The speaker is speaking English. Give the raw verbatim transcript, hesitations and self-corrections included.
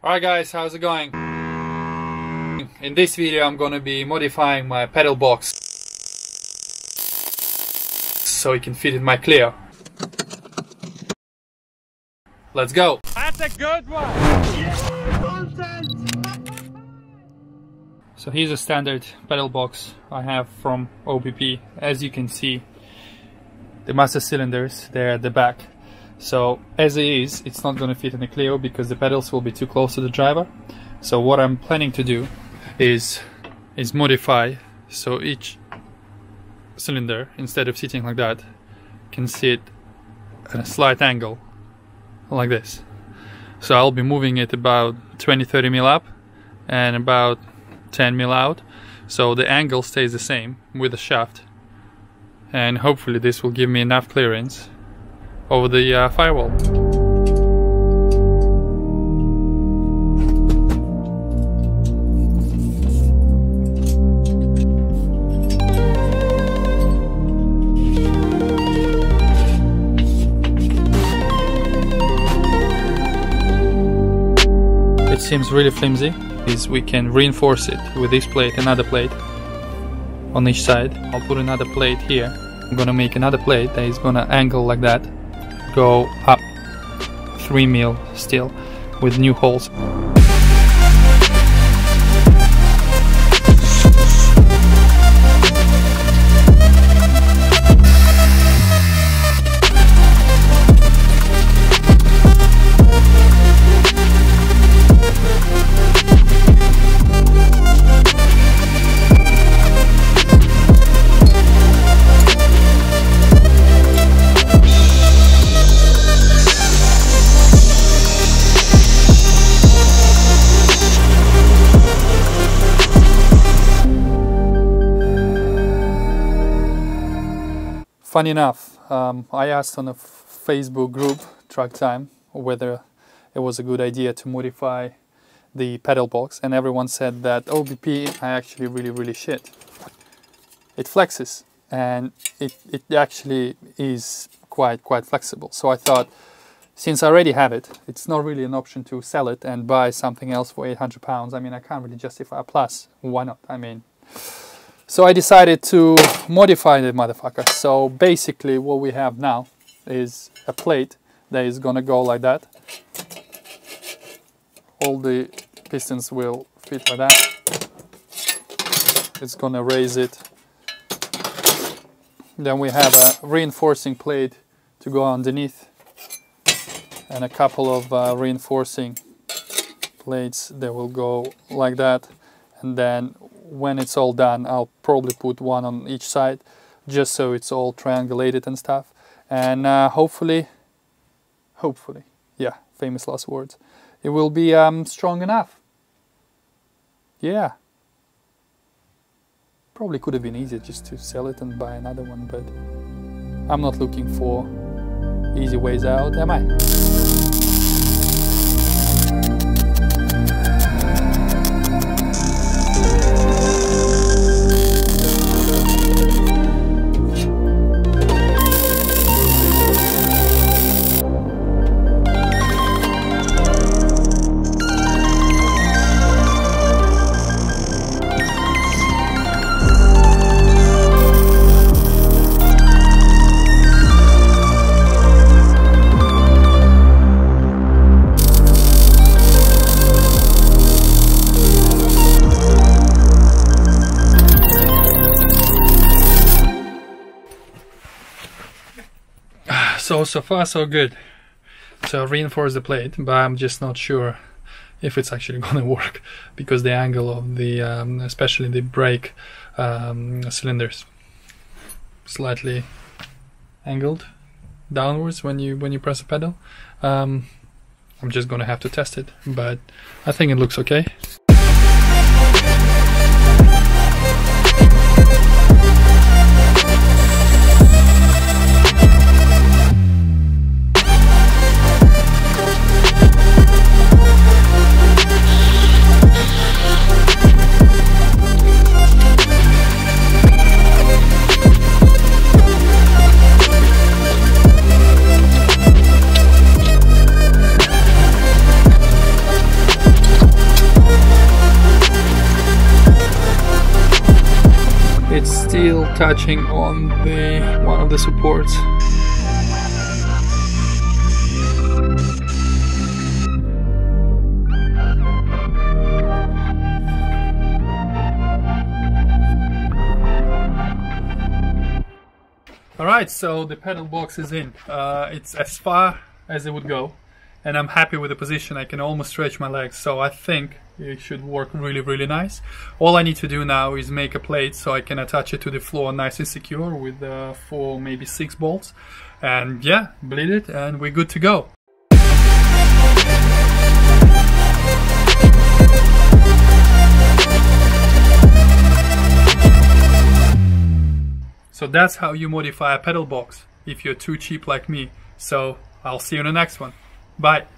Alright guys, how's it going? In this video I'm gonna be modifying my pedal box so it can fit in my Clio. Let's go! That's a good one! So here's a standard pedal box I have from O B P. As you can see, the master cylinders, they're at the back. So as it is, it's not going to fit in the Clio because the pedals will be too close to the driver. So what I'm planning to do is is modify so each cylinder, instead of sitting like that, can sit at a slight angle like this. So I'll be moving it about twenty to thirty millimeters up and about ten millimeters out, so the angle stays the same with the shaft, and hopefully this will give me enough clearance over the uh, firewall. It seems really flimsy, is we can reinforce it with this plate, another plate on each side. I'll put another plate here. I'm gonna make another plate that is gonna angle like that, go up three mil still with new holes. Funny enough, um, I asked on a Facebook group, Track Time, whether it was a good idea to modify the pedal box, and everyone said that O B P I actually really, really shit. It flexes, and it, it actually is quite, quite flexible. So I thought, since I already have it, it's not really an option to sell it and buy something else for eight hundred pounds. I mean, I can't really justify a plus. Why not? I mean... So I decided to modify the motherfucker. So basically what we have now is a plate that is gonna go like that. All the pistons will fit like that. It's gonna raise it. Then we have a reinforcing plate to go underneath, and a couple of uh, reinforcing plates that will go like that. And then when it's all done, I'll probably put one on each side, just so it's all triangulated and stuff. And uh, hopefully, hopefully, yeah, famous last words, it will be um, strong enough. Yeah. Probably could have been easier just to sell it and buy another one, but I'm not looking for easy ways out, am I? So, so far so good. So I reinforced the plate, but I'm just not sure if it's actually gonna work because the angle of the, um, especially the brake um, cylinders, slightly angled downwards when you when you press the pedal. Um, I'm just gonna have to test it, but I think it looks okay. still touching on the one of the supports. Alright, so the pedal box is in. Uh, it's as far as it would go, and I'm happy with the position. I can almost stretch my legs, so I think it should work really, really nice. All I need to do now is make a plate so I can attach it to the floor nice and secure with uh, four, maybe six bolts. And yeah, bleed it and we're good to go. So that's how you modify a pedal box if you're too cheap like me. So I'll see you in the next one. Bye.